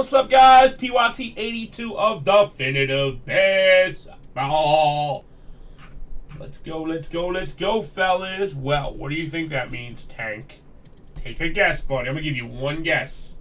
What's up, guys? PYT 82 of Definitive Baseball. Let's go, fellas. Well, what do you think that means, Tank? Take a guess, buddy. I'm gonna give you one guess.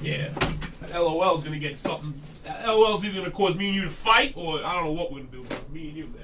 Yeah. That LOL's gonna get something. That LOL's either gonna cause me and you to fight, or I don't know what we're gonna do with me and you, man.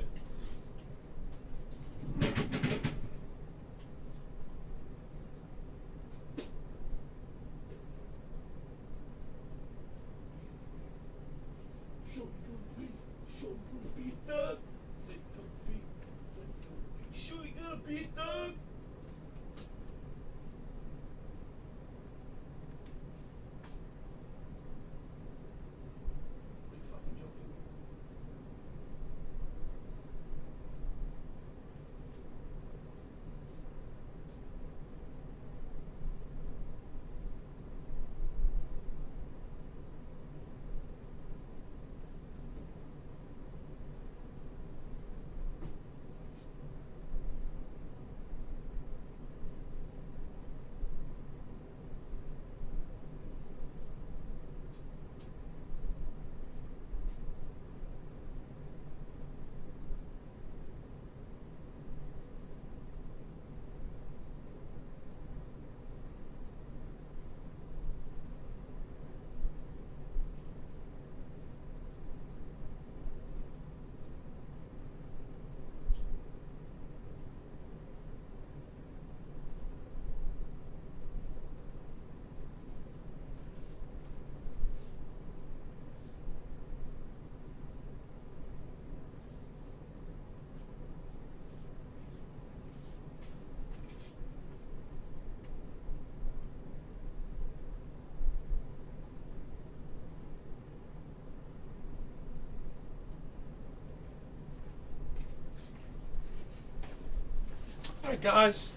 Alright, guys.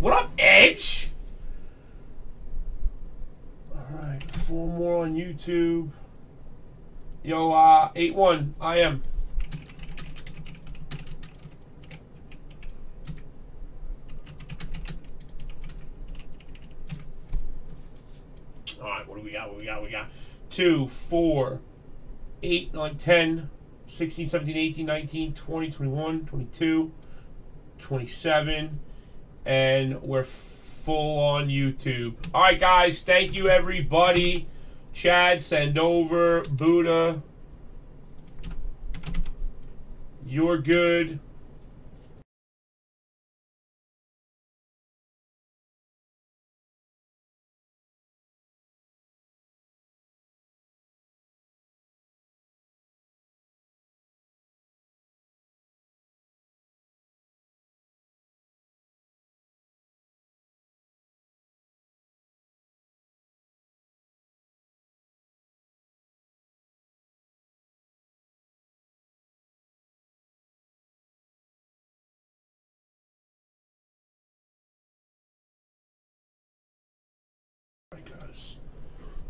What up, Edge? YouTube. Yo, 8-1. I am. Alright, what do we got? 2, 4, 8, 9, 10, 16, 17, 18, 19, 20, 21, 22, 27, and we're full on YouTube. Alright, guys. Thank you, everybody. Chad, Sandover, Buddha, you're good.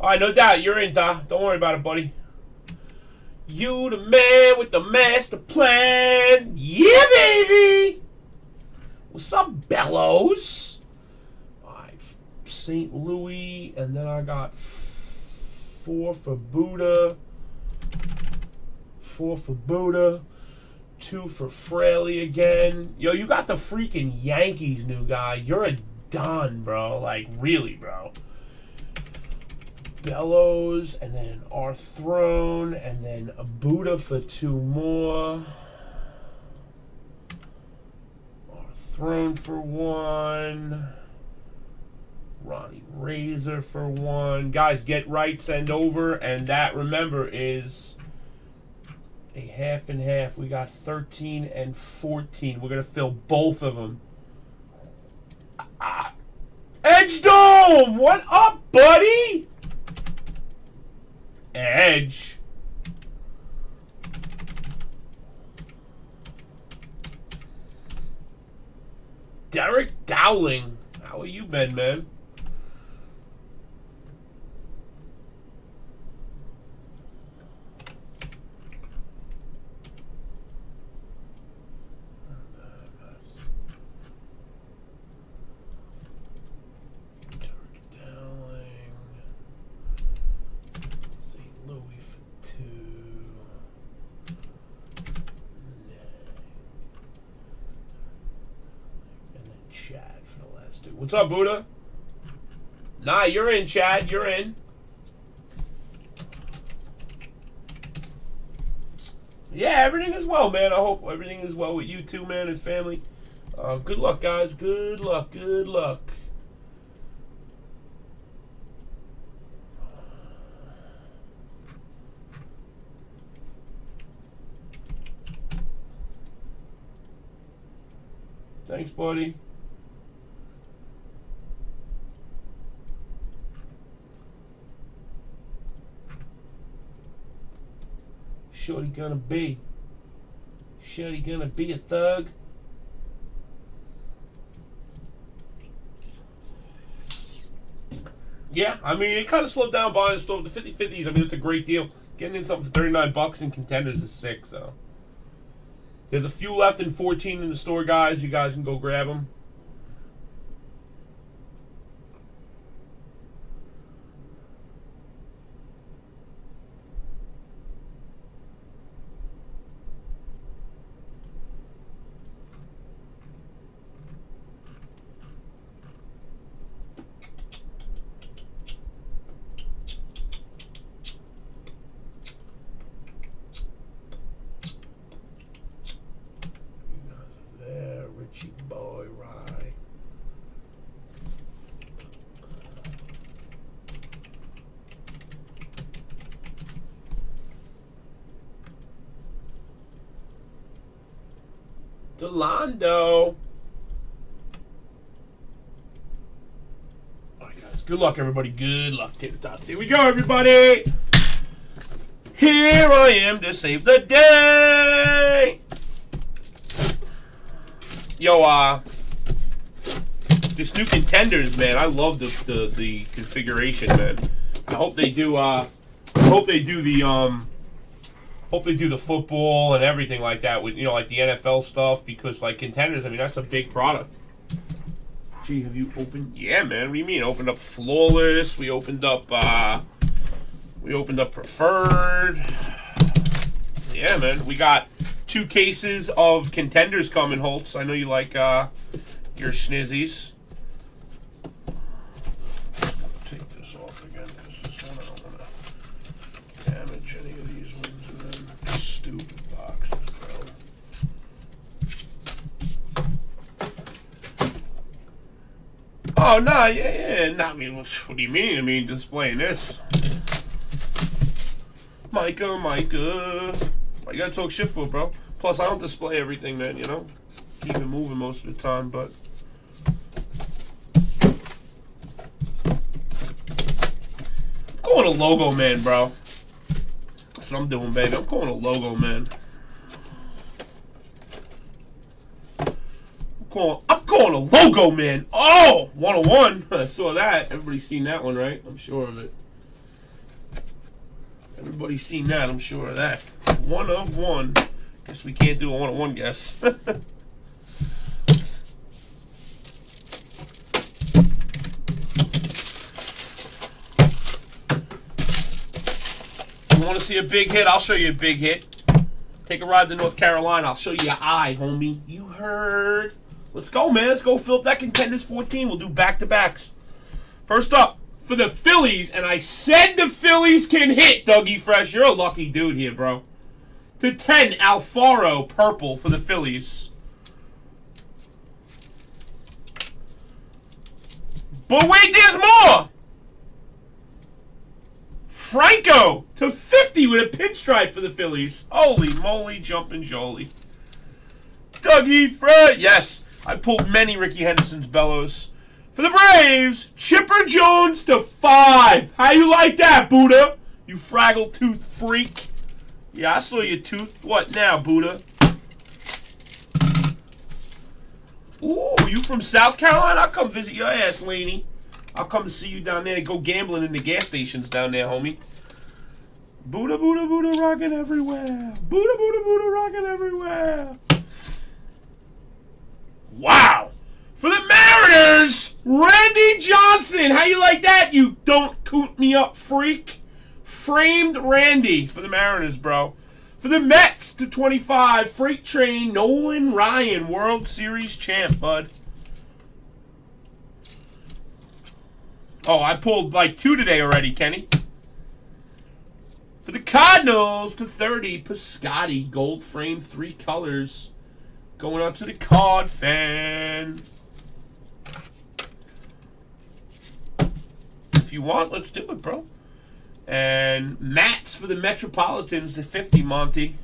Alright, no doubt. You're in, Da. Don't worry about it, buddy. You the man with the master plan. Yeah, baby! What's up, Bellows? Alright, St. Louis. And then I got 4 for Buddha. 4 for Buddha. 2 for Fraley again. Yo, you got the freaking Yankees, new guy. You're a don, bro. Like, really, bro. Bellows, and then Arthrone, and then a Buddha for 2 more. Arthrone for 1. Ronnie Razor for 1. Guys, get right, send over, and that, remember, is a half and half. We got 13 and 14. We're going to fill both of them. Edge Dome! What up, buddy? Edge. Derek Dowling. How are you been, man? What's up, Buddha? Nah, you're in, Chad. You're in. Yeah, everything is well, man. I hope everything is well with you too, man, and family. Good luck, guys. Good luck. Good luck. Thanks, buddy. Shorty gonna be. Shorty gonna be a thug. Yeah, I mean, it kind of slowed down buying the store. The 50/50s, I mean, it's a great deal. Getting in something for 39 bucks and Contenders is $6, so. There's a few left and 14 in the store, guys. You guys can go grab them. Delando. All right, guys. Good luck, everybody. Good luck, Tater Tots. Here we go, everybody. Here I am to save the day. Yo, this new Contenders, man. I love the configuration, man. I hope they do. I hope they do the Hope they do the football and everything like that with, you know, like the NFL stuff, because like Contenders, I mean, that's a big product. Gee, have you opened? Yeah, man. What do you mean? Opened up Flawless. We opened up. We opened up Preferred. Yeah, man. We got 2 cases of Contenders coming, Holtz. I know you like your schnizzies. Oh, no, yeah, yeah. No, I mean, what do you mean? I mean, displaying this. Micah. I gotta talk shit for it, bro. Plus, I don't display everything, man, you know? Keep it moving most of the time, but... I'm going to Logo Man, bro. That's what I'm doing, baby. I'm going to Logo Man. I'm going to Logo Man. Oh, 101. I saw that. Everybody's seen that one, right? I'm sure of it. Everybody's seen that. I'm sure of that. 1 of 1. Guess we can't do a 1 of 1 guess. You want to see a big hit? I'll show you a big hit. Take a ride to North Carolina. I'll show you your eye, homie. You heard. Let's go, man. Let's go fill up that Contenders 14. We'll do back-to-backs. First up, for the Phillies, and I said the Phillies can hit, Dougie Fresh. You're a lucky dude here, bro. To 10, Alfaro, purple for the Phillies. But wait, there's more! Franco to 50 with a pinstripe for the Phillies. Holy moly, jumping jolly. Dougie Fresh. Yes, I pulled many Ricky Henderson's bellows. For the Braves, Chipper Jones to 5. How you like that, Buddha? You fraggle-tooth freak. Yeah, I saw your tooth. What now, Buddha? Ooh, You from South Carolina? I'll come visit your ass, Laney. I'll come see you down there and go gambling in the gas stations down there, homie. Buddha, Buddha, Buddha, rocking everywhere. Buddha, Buddha, Buddha, rocking everywhere. Wow. For the Mariners, Randy Johnson. How you like that, you don't coot me up, freak? Framed Randy for the Mariners, bro. For the Mets, /25, Freight Train, Nolan Ryan, World Series champ, bud. Oh, I pulled like 2 today already, Kenny. For the Cardinals, /30, Piscotty, gold frame, 3 colors. Going on to the card fan. If you want, let's do it, bro. And Matt's for the Metropolitans, /50, Monty.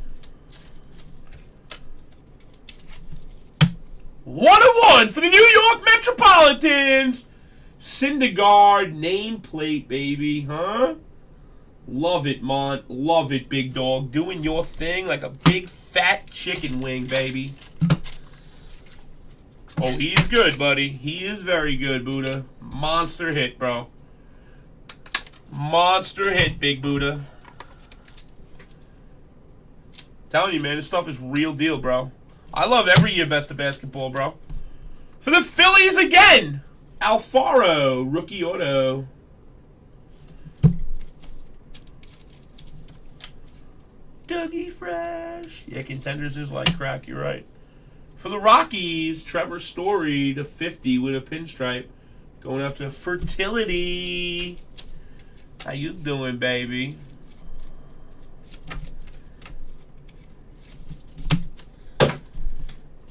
1/1 for the New York Metropolitans. Syndergaard, nameplate, baby, huh? Love it, Mont. Love it, big dog. Doing your thing like a big fat chicken wing, baby. Oh, he's good, buddy. He is very good, Buddha. Monster hit, bro. Monster hit, Big Buddha. Telling you, man, this stuff is real deal, bro. I love every year best of basketball, bro. For the Phillies again, Alfaro, rookie auto. Dougie Fresh. Yeah, Contenders is like crack, you're right. For the Rockies, Trevor Story, /50 with a pinstripe. Going up to Fertility. How you doing, baby?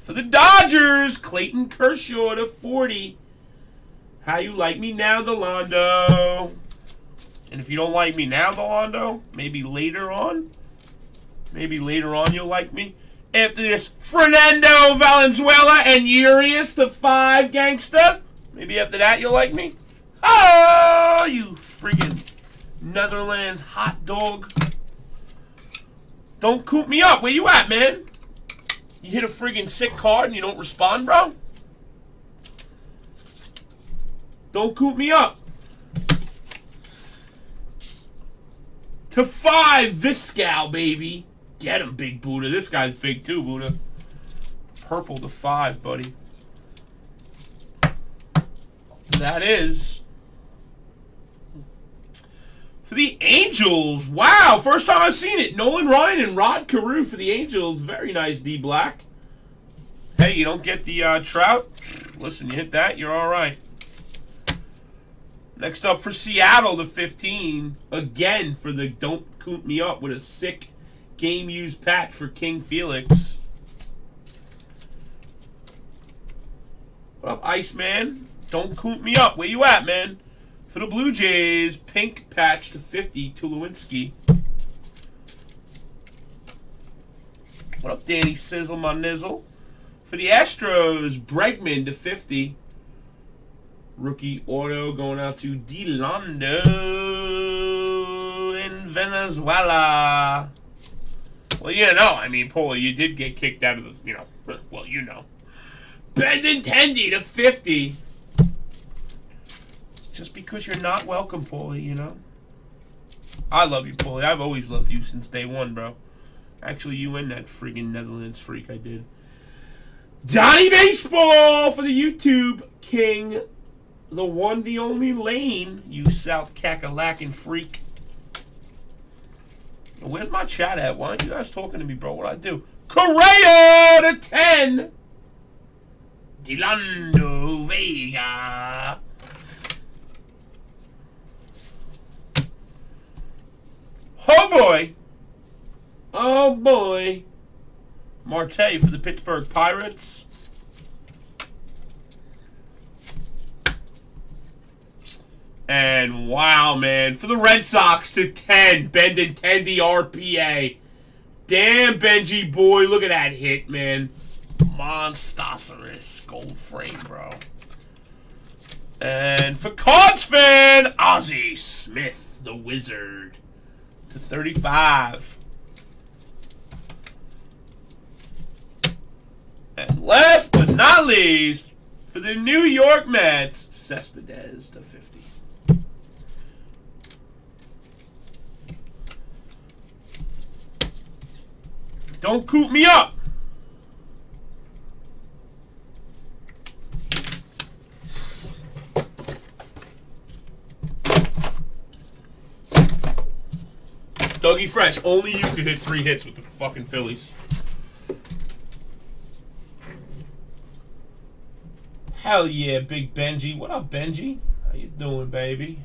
For the Dodgers, Clayton Kershaw, /40. How you like me now, Delando? And if you don't like me now, Delando, maybe later on you'll like me. After this, Fernando Valenzuela and Urias, /5, gangsta. Maybe after that you'll like me. Oh, you freaking Netherlands hot dog. Don't coop me up. Where you at, man? You hit a friggin' sick card and you don't respond, bro? Don't coop me up. /5, Viscal, baby. Get him, Big Buddha. This guy's big too, Buddha. Purple /5, buddy. That is... For the Angels, wow, first time I've seen it. Nolan Ryan and Rod Carew for the Angels. Very nice, D-Black. Hey, you don't get the Trout? Listen, you hit that, you're all right. Next up for Seattle, /15. Again, for the don't coot me up with a sick game-used patch for King Felix. What up, Iceman? Don't coot me up. Where you at, man? For the Blue Jays, pink patch /50, Tulowinski. What up, Danny Sizzle, my nizzle? For the Astros, Bregman /50. Rookie auto going out to Delando in Venezuela. Well, you know, I mean, Paul, you did get kicked out of the, you know, well, you know. Benintendi /50. Just because you're not welcome, Paulie, you know? I love you, Paulie. I've always loved you since day one, bro. Actually, you and that friggin' Netherlands freak I did. Donnie Baseball for the YouTube king. The one, the only Lane, you South Cackalacan freak. Where's my chat at? Why aren't you guys talking to me, bro? What I do? Correa /10. Delando Vega. Oh, boy. Oh, boy. Marte for the Pittsburgh Pirates. And, wow, man. For the Red Sox, /10. Benintendi RPA. Damn, Benji, boy. Look at that hit, man. Monstosaurus. Gold frame, bro. And for Cards fan, Ozzie Smith, the Wizard. /35. And last but not least, For the New York Mets, Cespedes /50. Don't coop me up. Dougie Fresh, only you could hit 3 hits with the fucking Phillies. Hell yeah, Big Benji. What up, Benji? How you doing, baby?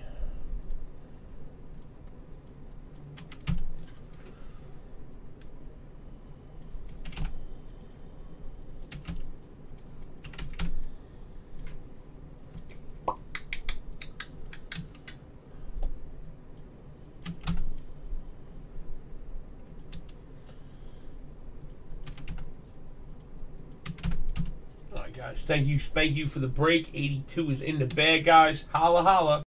Thank you for the break. 82 is in the bag, guys. Holla, holla.